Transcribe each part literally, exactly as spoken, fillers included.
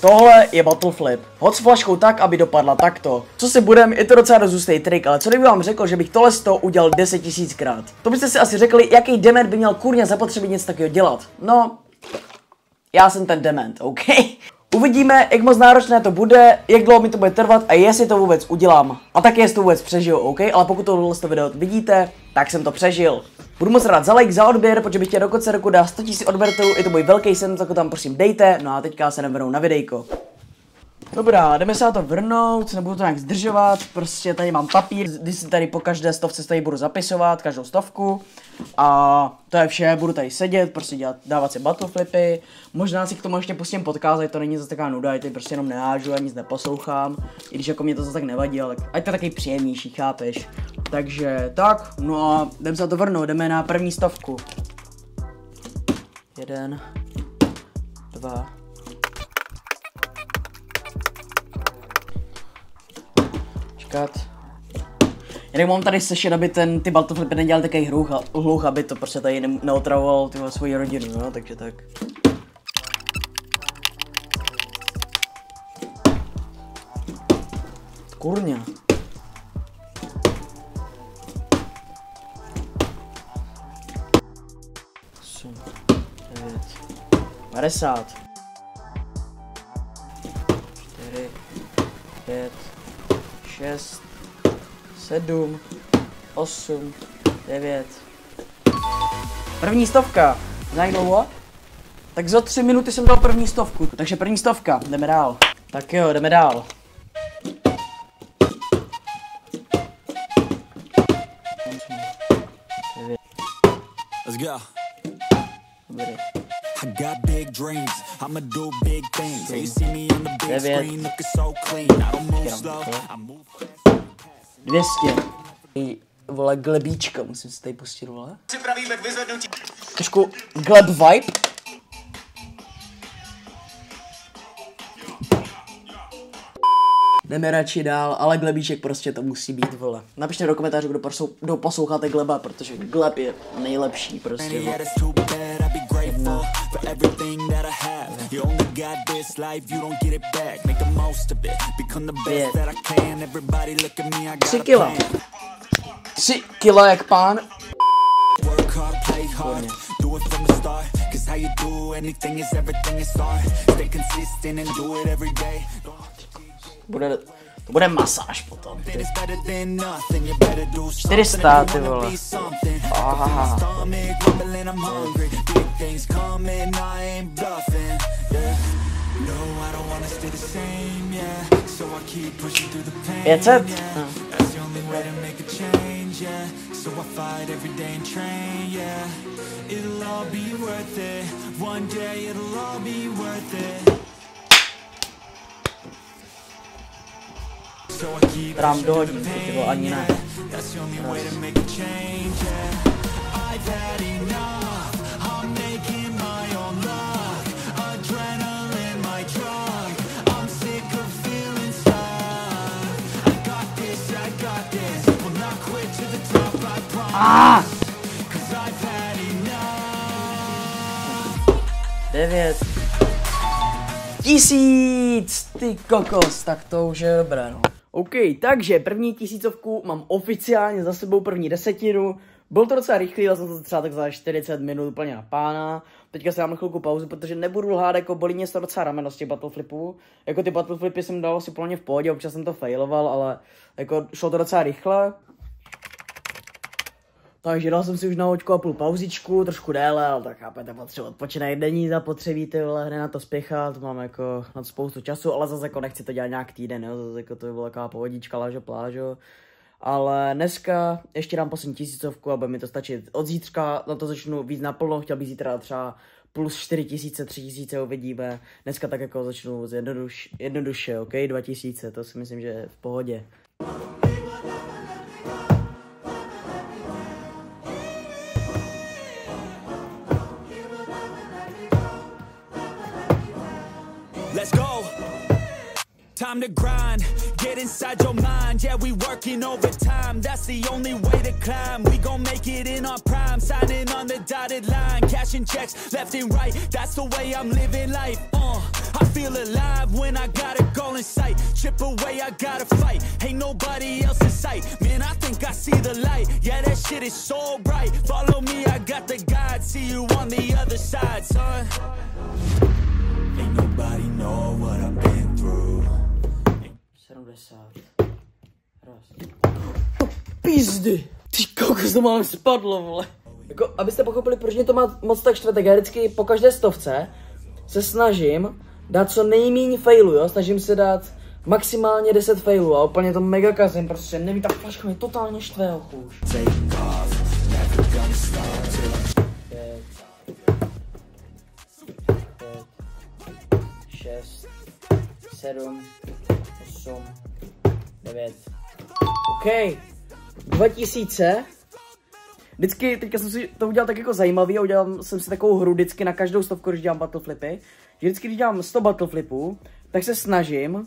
Tohle je battle flip. Hod s flaškou tak, aby dopadla takto. Co si budem, je to docela rozustej trik, ale co kdyby vám řekl, že bych tohle sto udělal deset tisíckrát? To byste si asi řekli, jaký dement by měl kurňa zapotřebit něco takového dělat. No, já jsem ten dement, OK? Uvidíme, jak moc náročné to bude, jak dlouho mi to bude trvat a jestli to vůbec udělám. A taky jestli to vůbec přežiju, OK? Ale pokud tohle video vidíte, tak jsem to přežil. Budu moc rád za like, za odběr, protože bych chtěl do konce roku dát sto tisíc odběratelů, je to můj velký sen, tak ho tam prosím dejte, no a teďka se nevrnou na videjko. Dobrá, jdeme se na to vrnout, nebudu to nějak zdržovat, prostě tady mám papír, když si tady po každé stovce tady budu zapisovat, každou stovku. A to je vše, budu tady sedět, prostě dělat, dávat si battle flipy, možná si k tomu ještě pustím podcast, ať to není zase taková nuda, ať tady prostě jenom nehážu a nic neposlouchám, i když jako mě to zase tak nevadí, ale ať to je takový příjemnější, chápeš. Takže tak, no a jdeme se na to vrnout, jdeme na první stovku. Jeden, dva. Čekat. Jinak mám tady sešit, aby ten, ty battle flipy nedělal takový hluch, aby to prostě tady ne neotravoval tyhle svoji rodinu, no, takže tak. Kurňa. padesát. čtyři, pět, šest, sedm, osm, devět. První stovka. Znáš dlouho? Tak za tři minuty jsem dal první stovku. Takže první stovka. Jdeme dál. Tak jo, jdeme dál. Let's go. Dobrý. I got big dreams, I'ma do big things. You see me on the big screen looking so clean. I don't move slow, I move fast. dvě stě. Vole, glebíčka, musím si tady pustit, vole. Připravíme k vyzvednutí. Trošku gleb vibe. Jdeme radši dál, ale glebíček prostě to musí být, vole. Napište do komentářů, kdo, prosou, kdo posloucháte gleba, protože gleb je nejlepší prostě, vole. No. Tři kila. Tři kila jak pán. Bude, to bude masáž potom. Ty. čtyři sta, ty vole. Aha. Things coming, I ain't bluffing, yeah. No, I don't wanna stay the same, yeah. So I keep pushing through the pain, yeah. That's the only way to make a change, yeah. So I fight every day and train, yeah. It'll all be worth it. One day it'll all be worth it. So I keep pushing through the pain, yeah. That's the only way to make a change, yeah. I've had enough. Ah! devět. Tisíc! Ty kokos, tak to už je dobré, no. OK, takže první tisícovku mám oficiálně za sebou, první desetinu. Byl to docela rychlý, ale jsem to třeba tak za čtyřicet minut úplně na pána. Teďka si dám chvilku pauzu, protože nebudu lhát, jako bolí mě to docela rameno z těch battle flipů. Jako ty battle flipy jsem dal si plně v pohodě, občas jsem to failoval, ale jako šlo to docela rychle. Takže dal jsem si už na hoďku a půl pauzičku, trošku déle, ale tak chápete, potřebuji odpočinek, není zapotřebí, ty vole, hned na to spěchat, mám jako na to spoustu času, ale zase jako nechci to dělat nějak týden, jo, zase jako to by byla taková pohodička, lážo, plážo. Ale dneska ještě dám poslední tisícovku, aby mi to stačit od zítřka, na to začnu víc naplno, chtěl bych zítra třeba plus čtyři tisíce, tři tisíce, uvidíme. Dneska tak jako začnu jednoduš, jednoduše, ok, dva tisíce, to si myslím, že je v pohodě. Let's go. Time to grind. Get inside your mind. Yeah, we working overtime. That's the only way to climb. We gon' make it in our prime. Signing on the dotted line. Cashing checks left and right. That's the way I'm living life. Uh, I feel alive when I got a goal in sight. Chip away, I gotta fight. Ain't nobody else in sight. Man, I think I see the light. Yeah, that shit is so bright. Follow me, I got the guide. See you on the other side, son. Ain't nobody know what I've been through. Pizdy! Ty kokos, to mám spadlo, vole. Jako, abyste pochopili, proč mě to má moc tak štve, tak já vždycky po každé stovce se snažím dát co nejméně failů, jo? Snažím se dát maximálně deset failů a úplně to mega kazím, protože nevím, ta flaška mě totálně štve, chuž. pět, šest, sedm, osm, devět. OK, dva tisíce. Vždycky, teďka jsem si to udělal tak jako zajímavý a udělal jsem si takovou hru vždycky na každou stovku, když dělám battleflipy. Vždycky, když dělám sto battleflipů, tak se snažím uh,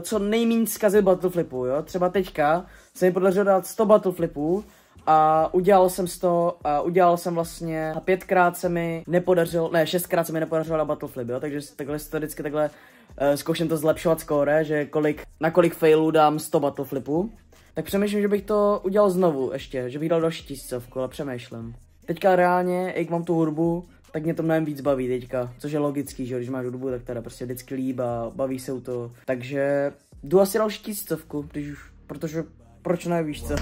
co nejméně zkazit battleflipů, jo. Třeba teďka se mi podařilo dát sto battleflipů a udělal jsem sto a udělal jsem vlastně a pětkrát se mi nepodařilo, ne, šestkrát se mi nepodařilo na battleflip, jo. Takže takhle si to vždycky takhle uh, zkouším to zlepšovat skóre, že kolik, na kolik failů dám sto battleflipů. Tak přemýšlím, že bych to udělal znovu ještě, že bych dal další tisícovku, ale přemýšlím. Teďka reálně, jak mám tu hudbu, tak mě to mnohem víc baví teďka, což je logický, že když máš hudbu, tak teda prostě vždycky líb a baví se u toho. Takže jdu asi další tisícovku, když už, protože proč ne, víš co?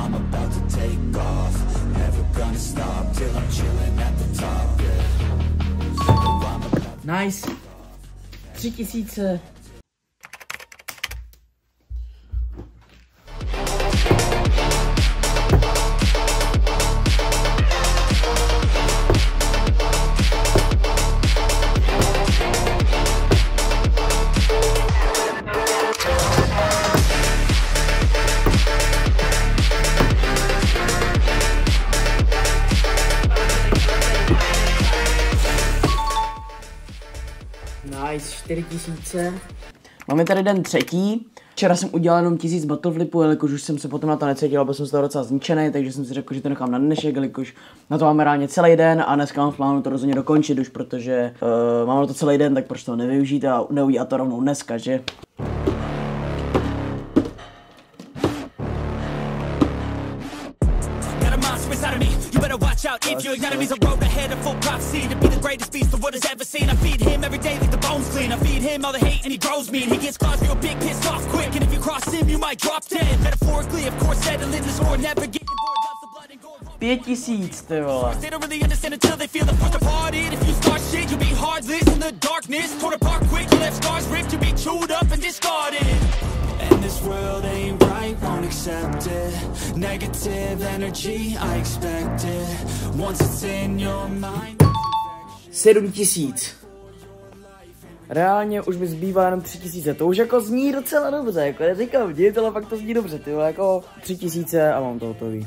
I'm about to take off, never gonna stop till I'm chilling at the top, yeah. Nice. Tři tisíce. čtyři tisíce. Máme tady den třetí. Včera jsem udělal jenom tisíc battleflipů, jelikož už jsem se potom na to necítil, byl jsem z toho docela zničený, takže jsem si řekl, že to nechám na dnešek, jelikož na to máme ráně celý den a dneska mám v plánu to rozhodně dokončit už, protože uh, mám na to celý den, tak proč to nevyužít a neudělat to rovnou dneska, že? If your enemy's a road ahead of full prophecy to be the greatest beast the world has ever seen. I feed him every day like the bones clean. I feed him all the hate and he grows me and he gets claws real big, pissed off quick. And if you cross him, you might drop dead. Metaphorically, of course, settling this war, never getting bored of the blood and gore. Pět tisíc, ty vole. They don't really understand until they feel the force departed. If you start shit, you'll be heartless in the darkness. Torn apart quick, you left scars ripped, you'll be chewed up and discarded. And this world ain't right, won't accept it. Negative energy, I expect it. Once it's in your mind. sedm tisíc. Reálně už mi zbývá jenom tři tisíce. To už jako zní docela dobře, jako já říkám, děje tohle, fakt to zní dobře, ty jako tři tisíce a mám to hotový.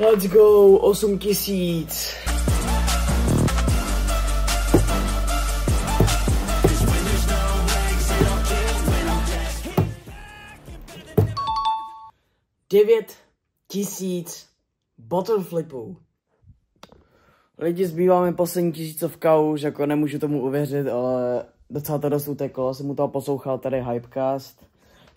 Let's go, osm tisíc. devět tisíc bottleflipů. Lidi, zbýváme poslední tisícovka, už jako nemůžu tomu uvěřit, ale docela to dost uteklo, jsem u toho poslouchal tady Hypecast.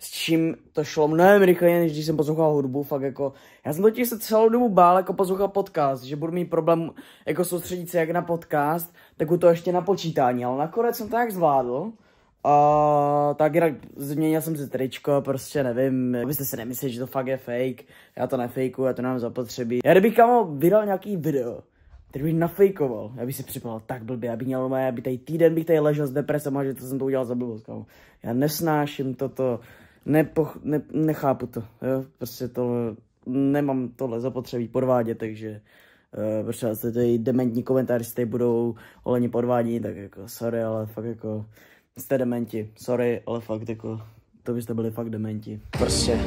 S čím to šlo mnohem rychleji, než když jsem poslouchal hudbu, fakt jako, já jsem totiž se celou dobu bál jako poslouchat podcast, že budu mít problém jako soustředit se jak na podcast, tak u toho ještě na počítání, ale nakonec jsem to jak zvládl, a tak jinak změnil jsem si tričko, prostě nevím, abyste si nemysleli, že to fakt je fake, já to nefejkuju, já to nemám zapotřebí. Já kdybych kámo vydal nějaký video, který bych nafejkoval, já bych si připadal tak blbě, já bych měl mé, já bych tady týden bych tady ležel s depresem, že to jsem to udělal za blbost, kámo. Já nesnáším toto. Nepoch, ne, nechápu to, jo, prostě to, nemám tohle zapotřebí podvádět, takže protože tady dementní komentáři budou holení podvádí, tak jako sorry, ale fakt jako jste dementi, sorry, ale fakt jako to byste byli fakt dementi. Prostě.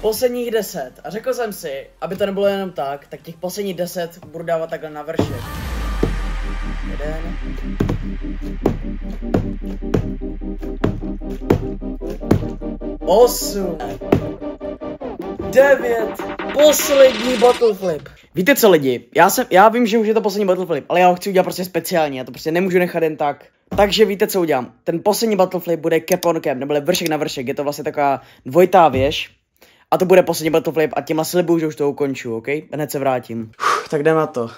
Posledních deset. A řekl jsem si, aby to nebylo jenom tak, tak těch posledních deset budu dávat takhle na vršek. Jeden. Osm. Devět. Poslední bottle flip. Víte co lidi, já, jsem, já vím, že už je to poslední bottle flip, ale já ho chci udělat prostě speciálně, já to prostě nemůžu nechat jen tak. Takže víte, co udělám. Ten poslední bottle flip bude cap on cap, nebo vršek na vršek, je to vlastně taková dvojitá věž. A to bude poslední bottle flip a těma slibuju, že už to ukonču, ok? Hned se vrátím. Uf, tak jdem na to.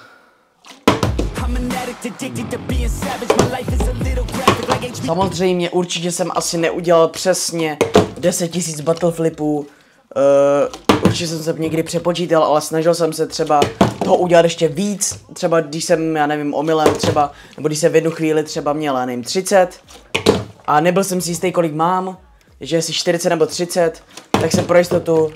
Samozřejmě určitě jsem asi neudělal přesně deset tisíc bottle flipů. Uh, určitě jsem se někdy přepočítal, ale snažil jsem se třeba toho udělat ještě víc. Třeba když jsem, já nevím, omylem třeba, nebo když jsem v jednu chvíli třeba měl, já nevím, třicet. A nebyl jsem si jistý, kolik mám, že jestli čtyřicet nebo třicet, tak jsem pro jistotu uh,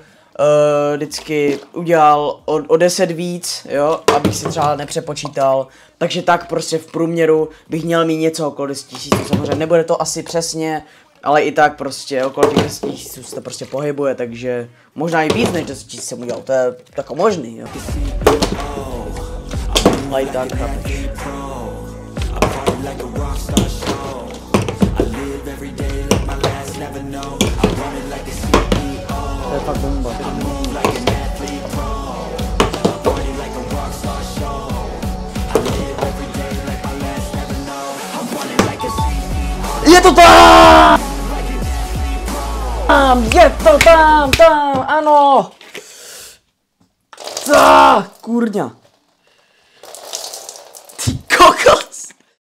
vždycky udělal o, o deset víc, jo, abych si třeba nepřepočítal. Takže tak prostě v průměru bych měl mít něco okolo deset tisíc, samozřejmě nebude to asi přesně, ale i tak prostě okolo deset tisíc se to prostě pohybuje, takže možná i víc než deset tisíc jsem udělal, to je tako možný, jo. Ale i tak, chápeš. To je fakt bomba. Je to tam! Je to tam, tam, ano! Tá, kurňa.